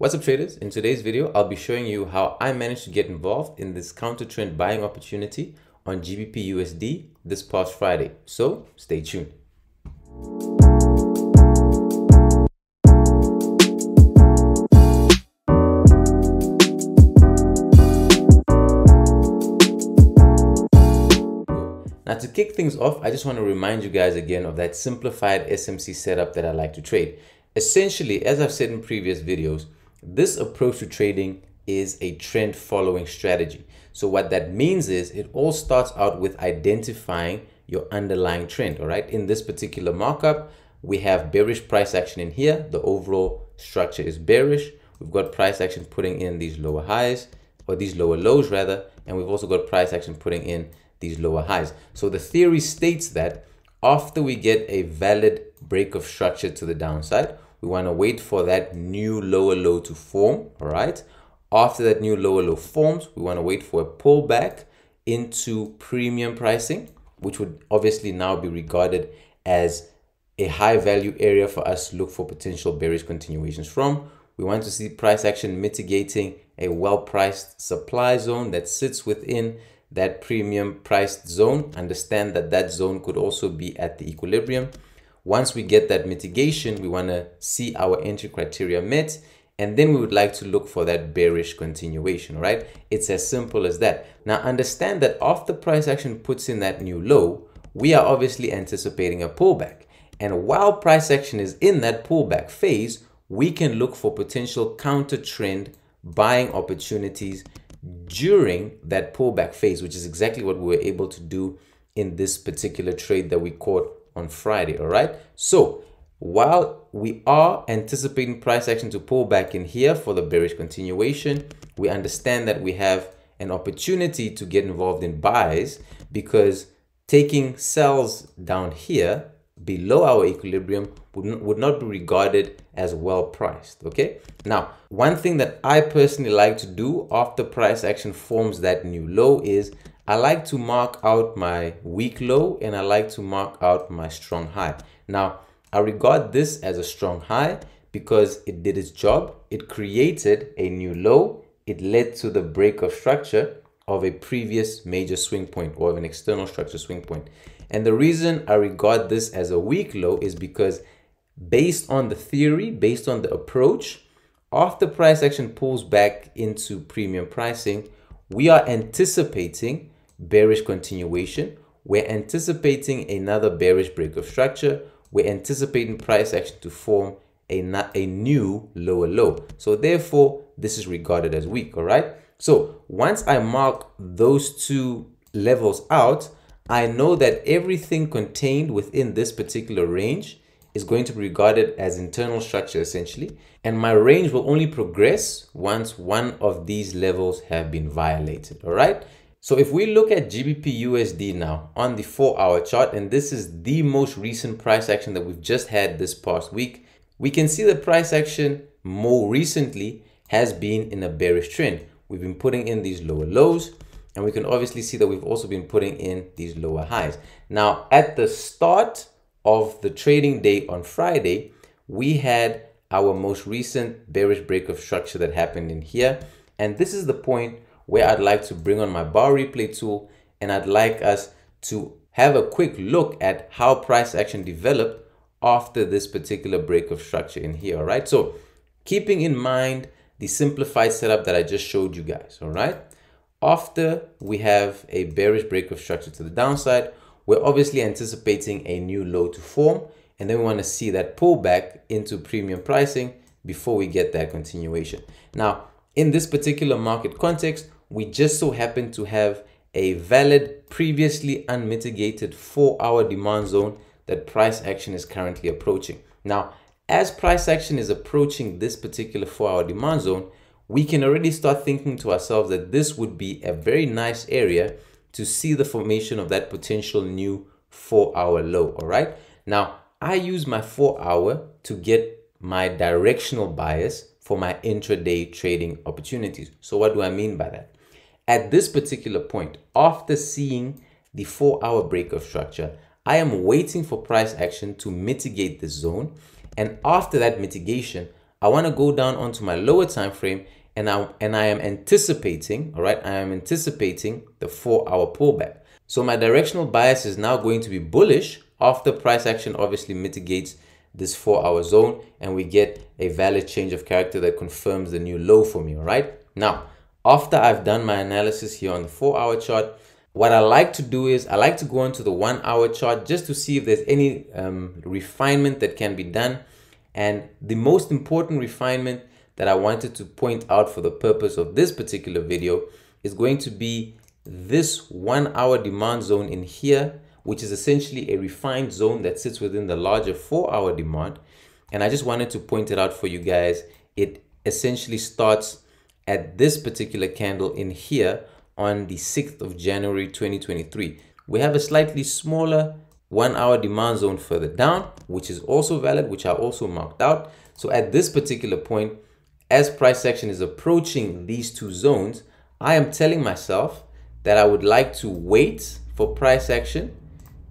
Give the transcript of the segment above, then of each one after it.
What's up, traders? In today's video, I'll be showing you how I managed to get involved in this counter trend buying opportunity on GBP/USD this past Friday. So stay tuned. Now, to kick things off, I just want to remind you guys again of that simplified SMC setup that I like to trade. Essentially, as I've said in previous videos, this approach to trading is a trend following strategy. So what that means is it all starts out with identifying your underlying trend. All right. In this particular markup, we have bearish price action in here. The overall structure is bearish. We've got price action putting in these lower highs, or these lower lows rather. And we've also got price action putting in these lower highs. So the theory states that after we get a valid break of structure to the downside, we want to wait for that new lower low to form. All right. After that new lower low forms, we want to wait for a pullback into premium pricing, which would obviously now be regarded as a high value area for us to look for potential bearish continuations from. We want to see price action mitigating a well-priced supply zone that sits within that premium priced zone. Understand that that zone could also be at the equilibrium. Once we get that mitigation, we want to see our entry criteria met, and then we would like to look for that bearish continuation, right? It's as simple as that. Now understand that after price action puts in that new low, we are obviously anticipating a pullback. And while price action is in that pullback phase, we can look for potential counter trend buying opportunities during that pullback phase, which is exactly what we were able to do in this particular trade that we caught on Friday. All right. So while we are anticipating price action to pull back in here for the bearish continuation, we understand that we have an opportunity to get involved in buys, because taking sells down here below our equilibrium would not be regarded as well priced. Okay. Now, one thing that I personally like to do after price action forms that new low is I like to mark out my weak low and I like to mark out my strong high. Now, I regard this as a strong high because it did its job. It created a new low. It led to the break of structure of a previous major swing point, or of an external structure swing point. And the reason I regard this as a weak low is because, based on the theory, based on the approach, after price action pulls back into premium pricing, we are anticipating bearish continuation. We're anticipating another bearish break of structure. We're anticipating price action to form a new lower low. So therefore, this is regarded as weak. All right. So once I mark those two levels out, I know that everything contained within this particular range is going to be regarded as internal structure essentially. And my range will only progress once one of these levels have been violated. All right. So if we look at GBP/USD now on the 4-hour chart, and this is the most recent price action that we've just had this past week, we can see the price action more recently has been in a bearish trend. We've been putting in these lower lows, and we can obviously see that we've also been putting in these lower highs. Now, at the start of the trading day on Friday, we had our most recent bearish break of structure that happened in here. And this is the point where I'd like to bring on my bar replay tool, and I'd like us to have a quick look at how price action developed after this particular break of structure in here, all right? So keeping in mind the simplified setup that I just showed you guys, all right? After we have a bearish break of structure to the downside, we're obviously anticipating a new low to form, and then we want to see that pullback into premium pricing before we get that continuation. Now, in this particular market context, we just so happen to have a valid, previously unmitigated 4-hour demand zone that price action is currently approaching. Now, as price action is approaching this particular 4-hour demand zone, we can already start thinking to ourselves that this would be a very nice area to see the formation of that potential new 4-hour low. All right. Now, I use my 4-hour to get my directional bias for my intraday trading opportunities. So what do I mean by that? At this particular point, after seeing the 4-hour break of structure, I am waiting for price action to mitigate the zone. And after that mitigation, I want to go down onto my lower time frame, and I am anticipating, all right, I am anticipating the 4-hour pullback. So my directional bias is now going to be bullish after price action obviously mitigates this 4-hour zone, and we get a valid change of character that confirms the new low for me, all right? Now, after I've done my analysis here on the 4-hour chart, what I like to do is I like to go onto the 1-hour chart just to see if there's any refinement that can be done. And the most important refinement that I wanted to point out for the purpose of this particular video is going to be this 1-hour demand zone in here, which is essentially a refined zone that sits within the larger 4-hour demand. And I just wanted to point it out for you guys. It essentially starts at this particular candle in here on the 6th of January, 2023. We have a slightly smaller 1-hour demand zone further down, which is also valid, which I also marked out. So at this particular point, as price action is approaching these two zones, I am telling myself that I would like to wait for price action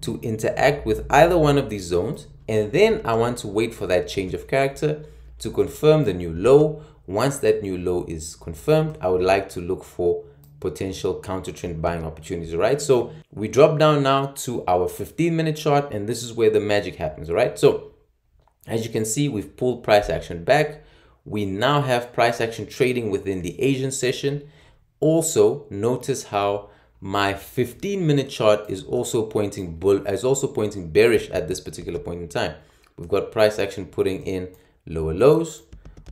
to interact with either one of these zones, and then I want to wait for that change of character to confirm the new low. Once that new low is confirmed, I would like to look for potential counter trend buying opportunities, right? So we drop down now to our 15-minute chart, and this is where the magic happens, right? So as you can see, we've pulled price action back. We now have price action trading within the Asian session. Also, notice how my 15-minute chart is also pointing bearish at this particular point in time. We've got price action putting in lower lows.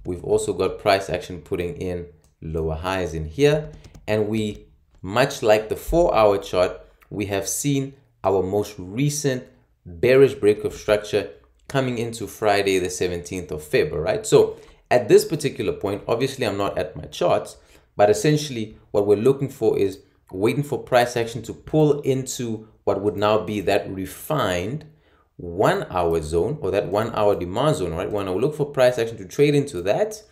We've also got price action putting in lower highs in here. And we, much like the 4-hour chart, we have seen our most recent bearish break of structure coming into Friday, the 17th of February, right? So at this particular point, obviously I'm not at my charts, but essentially what we're looking for is waiting for price action to pull into what would now be that refined 1-hour zone, or that 1-hour demand zone, right? We want to look for price action to trade into that,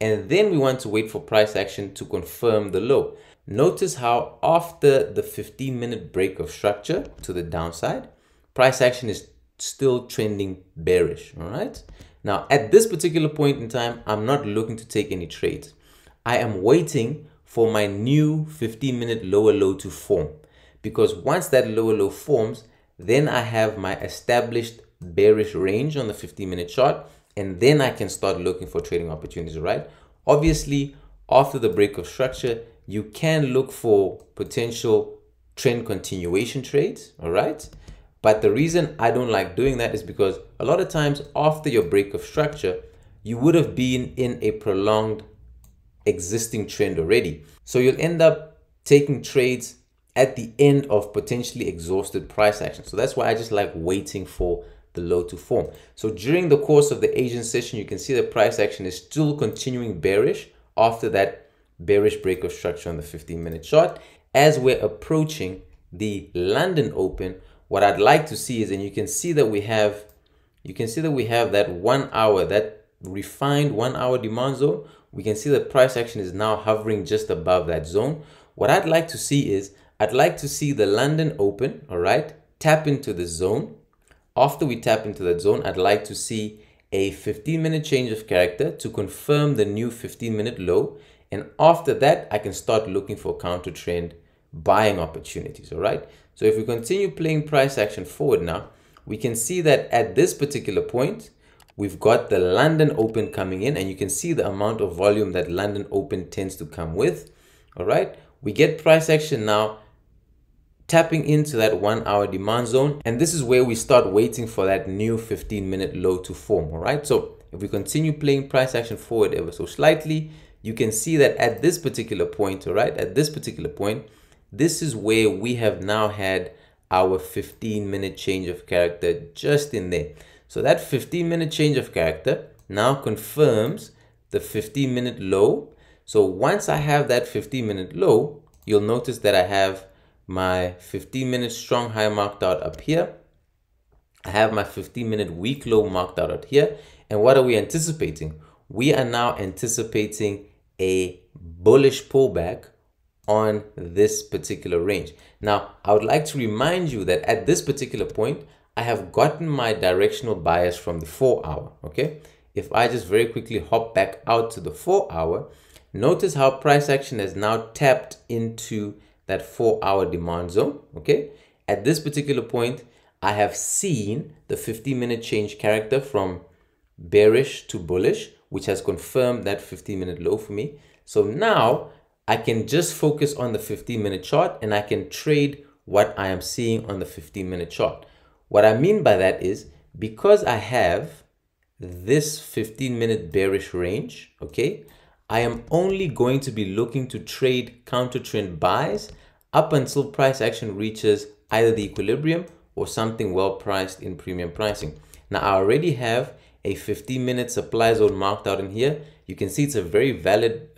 and then we want to wait for price action to confirm the low. Notice how after the 15-minute break of structure to the downside, price action is still trending bearish, all right? Now, at this particular point in time, I'm not looking to take any trades. I am waiting for my new 15-minute lower low to form, because once that lower low forms, then I have my established bearish range on the 15-minute chart, and then I can start looking for trading opportunities, right? Obviously, after the break of structure, you can look for potential trend continuation trades, all right? But the reason I don't like doing that is because a lot of times after your break of structure, you would have been in a prolonged existing trend already. So you'll end up taking trades at the end of potentially exhausted price action. So that's why I just like waiting for the low to form. So during the course of the Asian session, you can see the price action is still continuing bearish after that bearish break of structure on the 15-minute chart. As we're approaching the London Open, what I'd like to see is, and you can see that we have that 1-hour, that refined 1-hour demand zone. We can see that price action is now hovering just above that zone. What I'd like to see is, I'd like to see the London Open, all right, tap into the zone. After we tap into that zone, I'd like to see a 15-minute change of character to confirm the new 15-minute low. And after that, I can start looking for counter trend buying opportunities, all right? So if we continue playing price action forward now, we can see that at this particular point, we've got the London Open coming in, and you can see the amount of volume that London Open tends to come with, all right? We get price action now tapping into that 1-hour demand zone, and this is where we start waiting for that new 15-minute low to form, all right? So if we continue playing price action forward ever so slightly, you can see that at this particular point, all right, at this particular point, this is where we have now had our 15-minute change of character just in there. So that 15-minute change of character now confirms the 15-minute low. So once I have that 15-minute low, you'll notice that I have my 15-minute strong high marked out up here. I have my 15-minute weak low marked out up here. And what are we anticipating? We are now anticipating a bullish pullback on this particular range. Now, I would like to remind you that at this particular point, I have gotten my directional bias from the 4-hour, okay? If I just very quickly hop back out to the 4 hour, notice how price action has now tapped into that 4 hour demand zone. Okay. At this particular point, I have seen the 15-minute change character from bearish to bullish, which has confirmed that 15-minute low for me. So now I can just focus on the 15-minute chart and I can trade what I am seeing on the 15-minute chart. What I mean by that is because I have this 15-minute bearish range, okay, I am only going to be looking to trade counter trend buys up until price action reaches either the equilibrium or something well priced in premium pricing. Now I already have a 15-minute supply zone marked out in here. You can see it's a very valid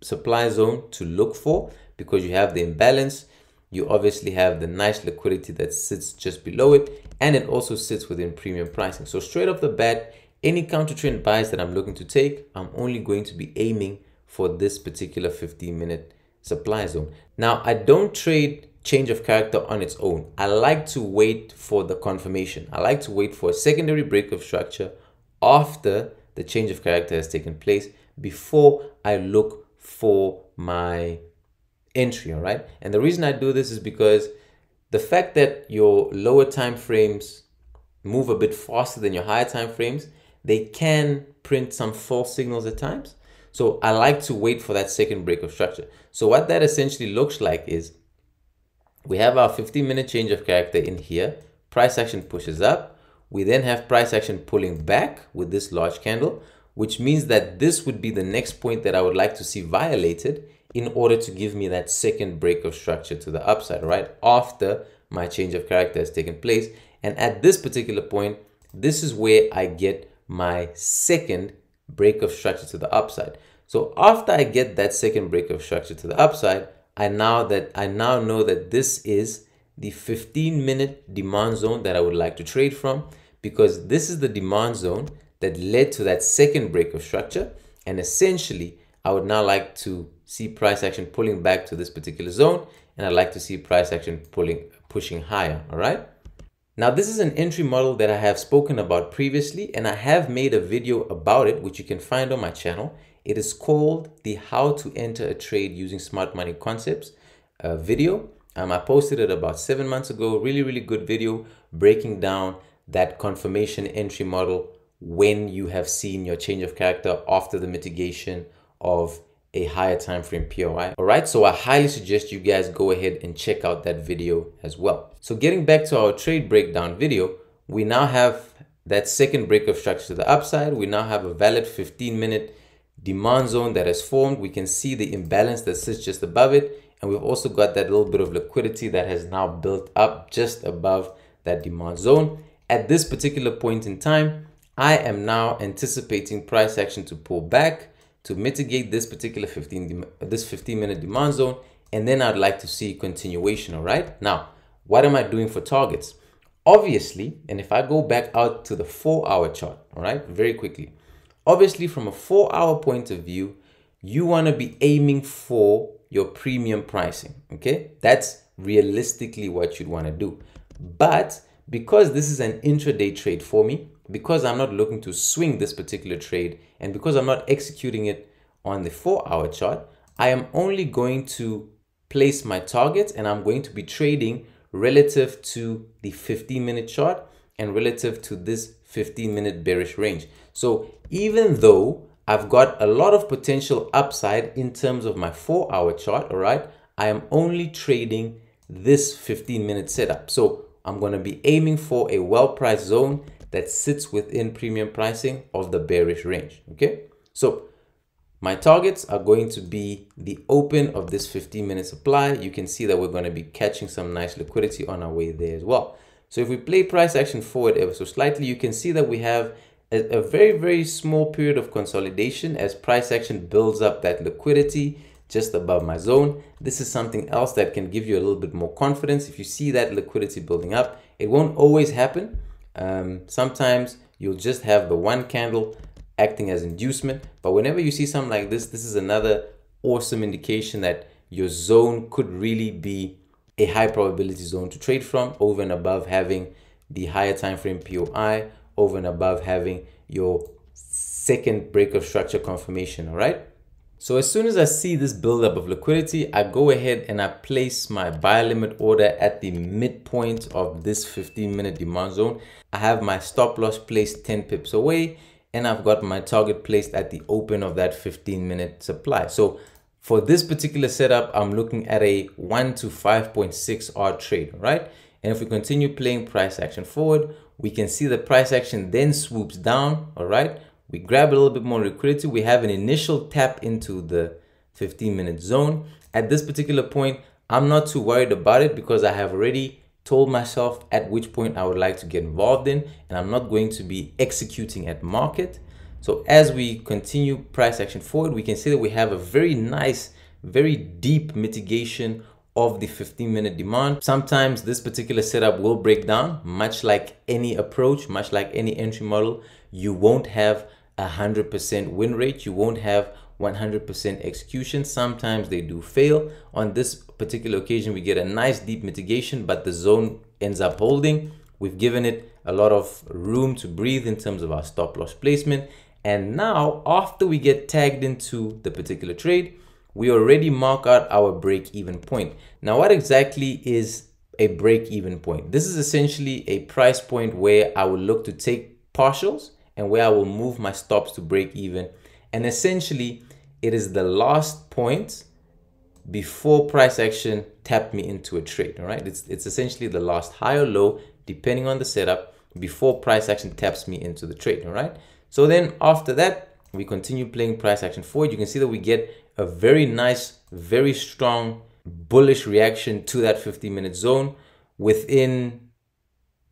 supply zone to look for because you have the imbalance. You obviously have the nice liquidity that sits just below it, and it also sits within premium pricing. So straight off the bat, any counter trend buys that I'm looking to take, I'm only going to be aiming for this particular 15-minute supply zone. Now, I don't trade change of character on its own. I like to wait for the confirmation. I like to wait for a secondary break of structure after the change of character has taken place before I look for my entry, all right? And the reason I do this is because the fact that your lower time frames move a bit faster than your higher time frames, they can print some false signals at times. So I like to wait for that second break of structure. So what that essentially looks like is we have our 15-minute change of character in here. Price action pushes up. We then have price action pulling back with this large candle, which means that this would be the next point that I would like to see violated in order to give me that second break of structure to the upside, right? After my change of character has taken place. And at this particular point, this is where I get my second break of structure to the upside. So after I get that second break of structure to the upside, I now know that this is the 15-minute demand zone that I would like to trade from, because this is the demand zone that led to that second break of structure. And essentially, I would now like to see price action pulling back to this particular zone, and I'd like to see price action pushing higher, all right? Now, this is an entry model that I have spoken about previously, and I have made a video about it, which you can find on my channel. It is called the How to Enter a Trade Using Smart Money Concepts video. I posted it about 7 months ago. Really, really good video breaking down that confirmation entry model when you have seen your change of character after the mitigation of a higher time frame POI. All right, so I highly suggest you guys go ahead and check out that video as well. So getting back to our trade breakdown video, we now have that second break of structure to the upside. We now have a valid 15-minute demand zone that has formed. We can see the imbalance that sits just above it, and we've also got that little bit of liquidity that has now built up just above that demand zone. At this particular point in time, I am now anticipating price action to pull back to mitigate this particular 15-minute demand zone, and then I'd like to see continuation. All right, now what am I doing for targets? Obviously, and if I go back out to the 4 hour chart, all right, very quickly, obviously from a 4 hour point of view, you want to be aiming for your premium pricing. Okay, that's realistically what you'd want to do. But because this is an intraday trade for me, because I'm not looking to swing this particular trade, and because I'm not executing it on the 4 hour chart, I am only going to place my targets, and I'm going to be trading relative to the 15-minute chart and relative to this 15-minute bearish range. So even though I've got a lot of potential upside in terms of my 4 hour chart, all right, I am only trading this 15-minute setup. So I'm going to be aiming for a well-priced zone that sits within premium pricing of the bearish range, okay? So my targets are going to be the open of this 15-minute supply. You can see that we're going to be catching some nice liquidity on our way there as well. So if we play price action forward ever so slightly, you can see that we have a very, very small period of consolidation as price action builds up that liquidity just above my zone. This is something else that can give you a little bit more confidence. If you see that liquidity building up, it won't always happen. Sometimes you'll just have the one candle acting as inducement, but whenever you see something like this, this is another awesome indication that your zone could really be a high probability zone to trade from, over and above having the higher time frame POI, over and above having your second break of structure confirmation, all right? So as soon as I see this buildup of liquidity, I go ahead and I place my buy limit order at the midpoint of this 15-minute demand zone. I have my stop loss placed 10 pips away, and I've got my target placed at the open of that 15-minute supply. So for this particular setup, I'm looking at a 1 to 5.6 R trade, right? And if we continue playing price action forward, we can see the price action then swoops down, all right? We grab a little bit more liquidity. We have an initial tap into the 15-minute zone. At this particular point, I'm not too worried about it because I have already told myself at which point I would like to get involved in, and I'm not going to be executing at market. So as we continue price action forward, we can see that we have a very nice, very deep mitigation of the 15-minute demand. Sometimes this particular setup will break down, much like any approach, much like any entry model. You won't have 100% win rate, you won't have 100% execution. Sometimes they do fail. On this particular occasion, we get a nice deep mitigation, but the zone ends up holding. We've given it a lot of room to breathe in terms of our stop loss placement. And now, after we get tagged into the particular trade, we already mark out our break even point. Now, what exactly is a break even point? This is essentially a price point where I will look to take partials and where I will move my stops to break even. And essentially, it is the last point before price action tapped me into a trade, all right? It's essentially the last high or low, depending on the setup, before price action taps me into the trade, all right? So then after that, we continue playing price action forward. You can see that we get a very nice, very strong bullish reaction to that 15-minute zone. Within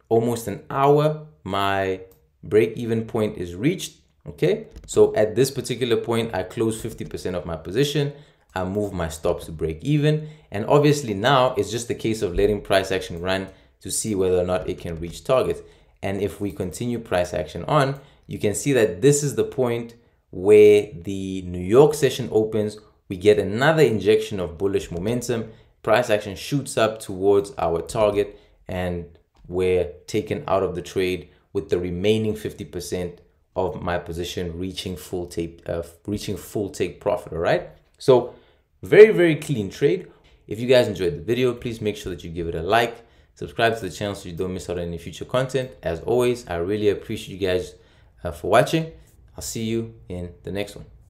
almost an hour, my break-even point is reached, okay? So at this particular point, I close 50% of my position. I move my stops to break even. And obviously now it's just a case of letting price action run to see whether or not it can reach target. And if we continue price action on, you can see that this is the point where the New York session opens. We get another injection of bullish momentum. Price action shoots up towards our target and we're taken out of the trade with the remaining 50% of my position reaching full take profit, all right? So very, very clean trade. If you guys enjoyed the video, please make sure that you give it a like, subscribe to the channel so you don't miss out on any future content. As always, I really appreciate you guys for watching. I'll see you in the next one.